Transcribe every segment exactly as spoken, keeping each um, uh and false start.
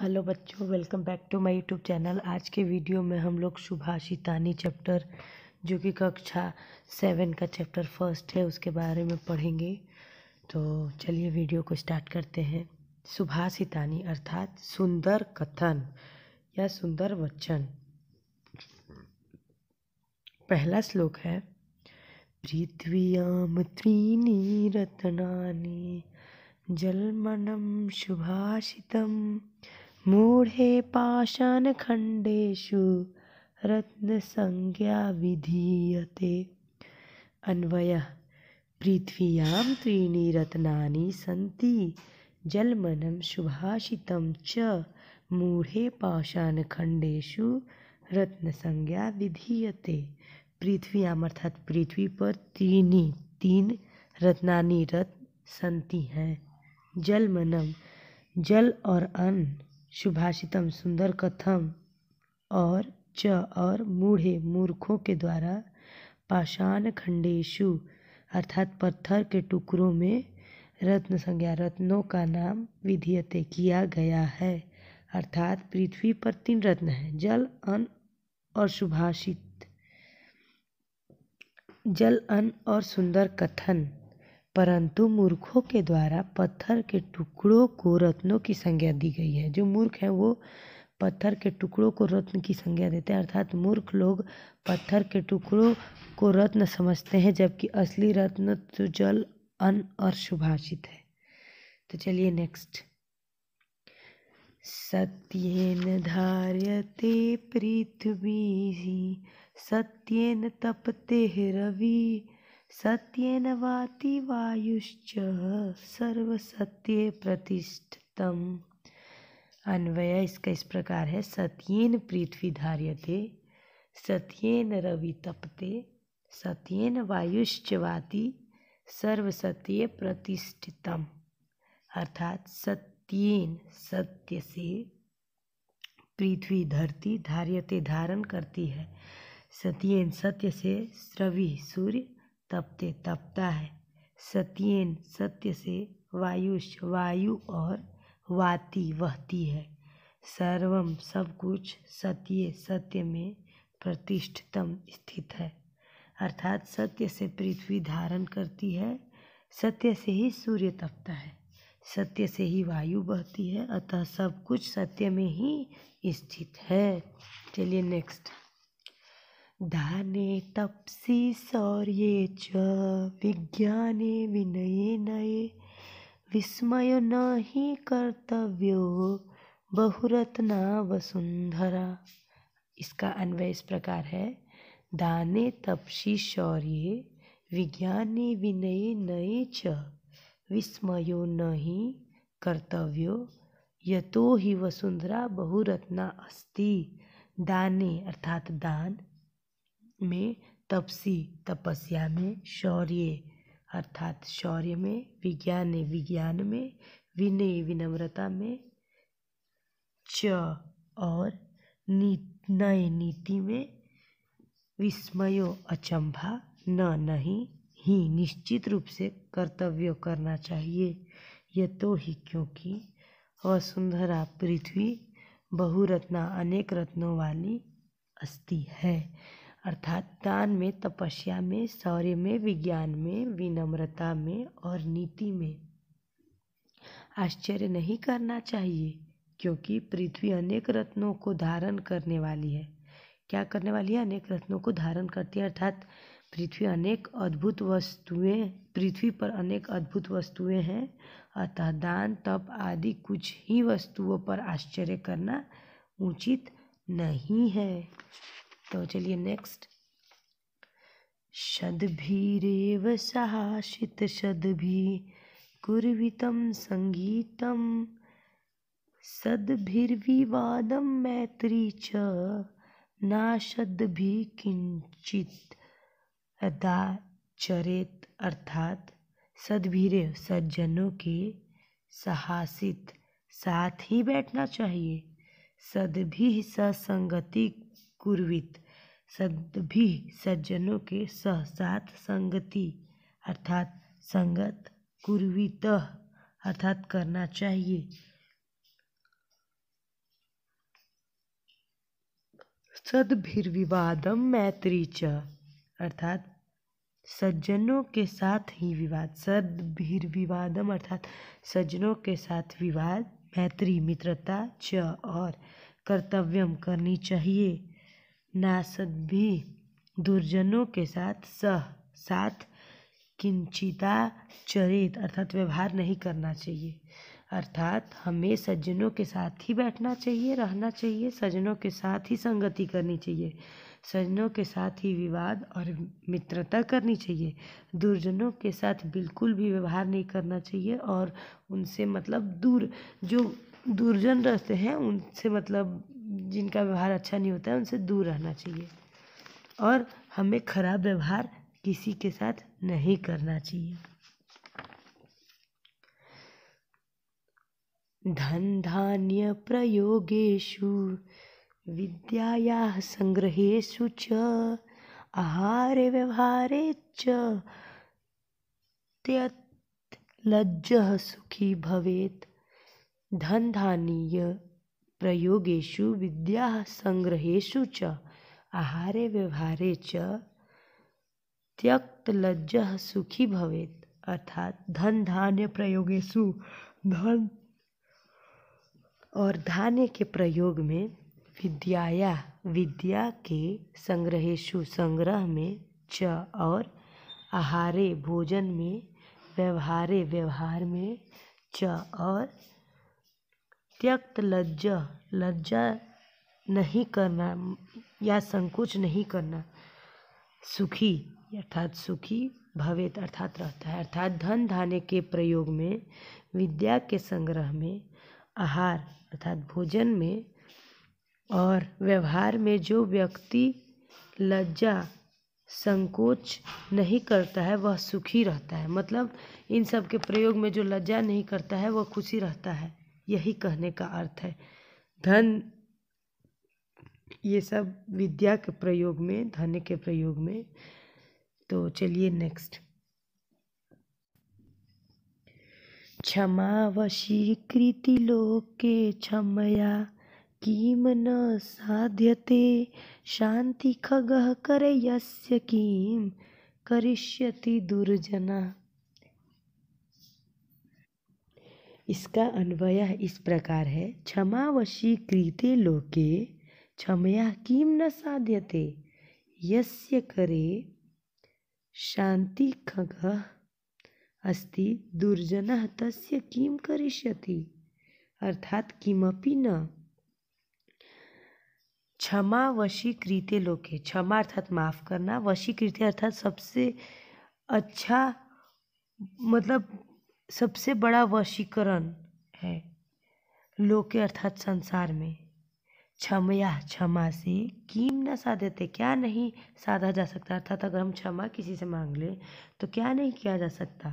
Hello बच्चों, welcome back to my YouTube channel. आज के वीडियो में हम लोग सुभाषितानी चैप्टर, जो कि कक्षा सेवन का चैप्टर फर्स्ट है, उसके बारे में पढ़ेंगे। तो चलिए वीडियो को स्टार्ट करते हैं। सुभाषितानी अर्थात सुंदर कथन या सुंदर वचन। पहला श्लोक है पृथ्व्यां त्रीणि रत्नानि जलमनं सुभाषितं मूढे पाषाणखण्डेषु रत्नसंज्ञा विधीयते। अन्वयः पृथ्व्यां त्रीणि रत्नानि सन्ति जलमनं सुभाषितं च मूढे पाषाणखण्डेषु रत्नसंज्ञा विधीयते। पृथ्व्याम अर्थात पृथ्वी पर त्रीणि तीन रत्नानि रत्न संति हैं, जलमनम जल और अन्न, सुभाषितम सुंदर कथम और च और मूढ़े मूर्खों के द्वारा पाषाण खंडेशु अर्थात पत्थर के टुकड़ों में रत्न संज्ञा रत्नों का नाम विधीयते किया गया है। अर्थात पृथ्वी पर तीन रत्न हैं, जल अन्न और सुभाषित। जल अन्न और सुंदर कथन, परंतु मूर्खों के द्वारा पत्थर के टुकड़ों को रत्नों की संज्ञा दी गई है। जो मूर्ख है वो पत्थर के टुकड़ों को रत्न की संज्ञा देते हैं। अर्थात मूर्ख लोग पत्थर के टुकड़ों को रत्न समझते हैं, जबकि असली रत्न तो जल अन्न और सुभाषित है। तो चलिए नेक्स्ट। सत्येन धार्यते पृथ्वी सत्येन तपते रवि सत्येन वाति वायुश्च सर्वसत्ये प्रतिष्ठितम्। अन्वय इसका इस प्रकार है सत्येन पृथ्वी धार्यते, सत्येन रवि तपते, सत्येन वायुश्च वाति सर्वसत्ये प्रतिष्ठितम्। अर्थात सत्येन सत्य से पृथ्वी धरती, धार्यते धारण करती है, सत्येन सत्य से, रवि सूर्य, तपते तपता है, सत्येन सत्य से, वायुष वायु और वाति वहती है, सर्वम सब कुछ, सत्य सत्य में, प्रतिष्ठितम स्थित है। अर्थात सत्य से पृथ्वी धारण करती है, सत्य से ही सूर्य तपता है, सत्य से ही वायु बहती है, अतः सब कुछ सत्य में ही स्थित है। चलिए नेक्स्ट। दाने तपसि शौर्ये च विज्ञाने विनये नये विस्मयो न हि कर्तव्यो बहुरत्ना वसुंधरा। इसका अन्वय इस प्रकार है दाने तपसि शौर्ये विज्ञाने विनये नये च विस्मयो न हि कर्तव्यो यतो हि वसुंधरा बहुरत्ना अस्ति। दाने अर्थात दान में, तपसी तपस्या में, शौर्य अर्थात शौर्य में, विज्ञान विज्ञान में, विनय विनम्रता में, च और नये नीति में, विस्मयो अचंभा न नहीं ही निश्चित रूप से कर्तव्य करना चाहिए, यह तो ही क्योंकि वसुंधरा पृथ्वी बहुरत्ना अनेक रत्नों वाली अस्ति है। अर्थात दान में, तपस्या में, शौर्य में, विज्ञान में, विनम्रता में और नीति में आश्चर्य नहीं करना चाहिए, क्योंकि पृथ्वी अनेक रत्नों को धारण करने वाली है। क्या करने वाली है? अनेक रत्नों को धारण करती है। अर्थात पृथ्वी अनेक अद्भुत वस्तुएं पृथ्वी पर अनेक अद्भुत वस्तुएं हैं, अतः दान, तप आदि कुछ ही वस्तुओं पर आश्चर्य करना उचित नहीं है। तो चलिए नेक्स्ट। षद्भिरेव सहासित षद्भि कुर्वितम संगीतम सद्भिर्विवादम मैत्री च ना षद्भि किंचित अदा चरेत। अर्थात सद्भिरेव सज्जनों के सहासित साथ ही बैठना चाहिए, सद्भि ससंगति कुर्वित सद्भि सज्जनों के सह साथ संगति अर्थात संगत, कुर्वित अर्थात करना चाहिए, सद्भिर्विवादम मैत्री च, अर्थात सज्जनों के साथ ही विवाद। सद्भिर्विवादम अर्थात सज्जनों के साथ विवाद, मैत्री मित्रता च और कर्तव्यम करनी चाहिए। नासद्भि दुर्जनों के साथ सह साथ किंचिता चरित अर्थात व्यवहार नहीं करना चाहिए। अर्थात हमें सज्जनों के साथ ही बैठना चाहिए, रहना चाहिए, सज्जनों के साथ ही संगति करनी चाहिए, सज्जनों के साथ ही विवाद और मित्रता करनी चाहिए। दुर्जनों के साथ बिल्कुल भी व्यवहार नहीं करना चाहिए और उनसे मतलब दूर, जो दुर्जन रहते हैं उनसे मतलब जिनका व्यवहार अच्छा नहीं होता है उनसे दूर रहना चाहिए। और हमें खराब व्यवहार किसी के साथ नहीं करना चाहिए। धन धान्य प्रयोगेषु विद्यायाः संग्रहेषु च आहारे व्यवहारे च त्यत लज्जः सुखी भवेत्। धन धान्य प्रयोगेषु विद्यायाः संग्रहेषु च आहारे व्यवहारे च त्यक्त लज्जः सुखी भवेत्। अर्थात धन धान्य प्रयोगेषु, धन और धान्य के प्रयोग में, विद्याया विद्या के संग्रहेषु संग्रह में च और आहारे भोजन में, व्यवहारे व्यवहार में च और त्यक्त लज्जा लज्जा नहीं करना या संकोच नहीं करना, सुखी अर्थात सुखी भवेत अर्थात रहता है। अर्थात धन धान्य के प्रयोग में, विद्या के संग्रह में, आहार अर्थात भोजन में और व्यवहार में जो व्यक्ति लज्जा संकोच नहीं करता है वह सुखी रहता है। मतलब इन सब के प्रयोग में जो लज्जा नहीं करता है वह खुशी रहता है, यही कहने का अर्थ है। धन ये सब विद्या के प्रयोग में, धन के प्रयोग में। तो चलिए नेक्स्ट, क्षमावशीकृति लोके क्षमया किम न साध्यते शांति खगः करयस्य किम करिष्यति दुर्जना। इसका अन्वय इस प्रकार है, क्षमावशीकृते लोके क्षमया किम न साध्यते यस्य करे शांति खगः अस्ति दुर्जनः तस्य किम करिष्यति। अर्थात किमपि न, क्षमा वशीकृते लोके, क्षमा अर्थात माफ़ करना, वशीकृते अर्थात सबसे अच्छा मतलब सबसे बड़ा वशीकरण है, लोके अर्थात संसार में। क्षमया क्षमा से, किम न साधते क्या नहीं साधा जा सकता, अर्थात अगर हम क्षमा किसी से मांग लें तो क्या नहीं किया जा सकता।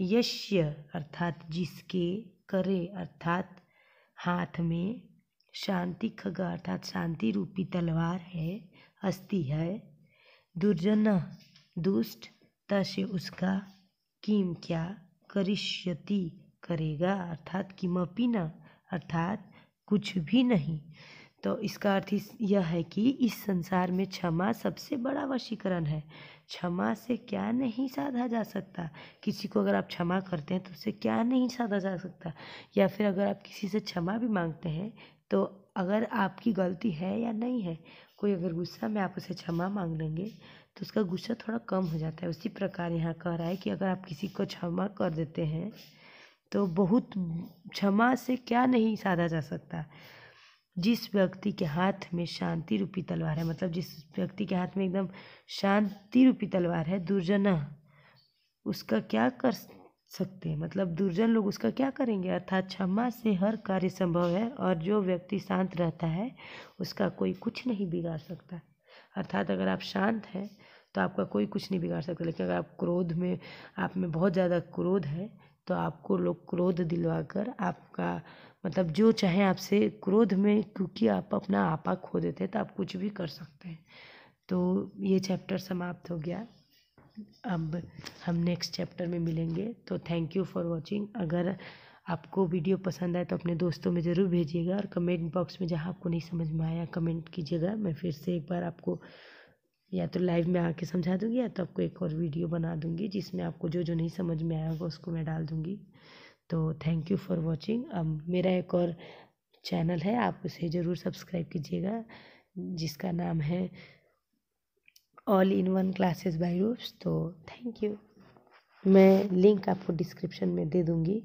यश्य अर्थात जिसके, करे अर्थात हाथ में, शांति खगा अर्थात शांति रूपी तलवार है, अस्ति है, दुर्जन दुष्ट, तस्य उसका, किम क्या, करिष्यति करेगा अर्थात किमपि न अर्थात कुछ भी नहीं। तो इसका अर्थ यह है कि इस संसार में क्षमा सबसे बड़ा वशीकरण है। क्षमा से क्या नहीं साधा जा सकता, किसी को अगर आप क्षमा करते हैं तो उससे क्या नहीं साधा जा सकता। या फिर अगर आप किसी से क्षमा भी मांगते हैं तो अगर आपकी गलती है या नहीं है, कोई अगर गुस्सा में आप उसे क्षमा मांग लेंगे तो उसका गुस्सा थोड़ा कम हो जाता है। उसी प्रकार यहाँ कह रहा है कि अगर आप किसी को क्षमा कर देते हैं तो बहुत, क्षमा से क्या नहीं साधा जा सकता। जिस व्यक्ति के हाथ में शांति रूपी तलवार है, मतलब जिस व्यक्ति के हाथ में एकदम शांति रूपी तलवार है, दुर्जन उसका क्या कर सकते हैं, मतलब दुर्जन लोग उसका क्या करेंगे। अर्थात क्षमा से हर कार्य संभव है और जो व्यक्ति शांत रहता है उसका कोई कुछ नहीं बिगाड़ सकता। अर्थात अगर आप शांत हैं तो आपका कोई कुछ नहीं बिगाड़ सकता, लेकिन अगर आप क्रोध में, आप में बहुत ज़्यादा क्रोध है तो आपको लोग क्रोध दिलवाकर आपका मतलब जो चाहे आपसे क्रोध में, क्योंकि आप अपना आपा खो देते हैं तो आप कुछ भी कर सकते हैं। तो ये चैप्टर समाप्त हो गया, अब हम नेक्स्ट चैप्टर में मिलेंगे। तो थैंक यू फॉर वॉचिंग। अगर आपको वीडियो पसंद आए तो अपने दोस्तों में ज़रूर भेजिएगा, और कमेंट बॉक्स में जहाँ आपको नहीं समझ में आया कमेंट कीजिएगा। मैं फिर से एक बार आपको या तो लाइव में आके समझा दूँगी या तो आपको एक और वीडियो बना दूँगी जिसमें आपको जो जो नहीं समझ में आया होगा उसको मैं डाल दूँगी। तो थैंक यू फॉर वॉचिंग। अब मेरा एक और चैनल है, आप उसे ज़रूर सब्सक्राइब कीजिएगा, जिसका नाम है all in one classes by Roops. तो थैंक यू, मैं लिंक आपको डिस्क्रिप्शन में दे दूँगी।